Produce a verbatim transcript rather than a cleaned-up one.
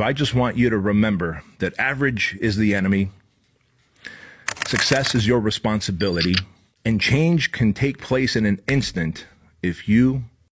So I just want you to remember that average is the enemy, success is your responsibility, and change can take place in an instant if you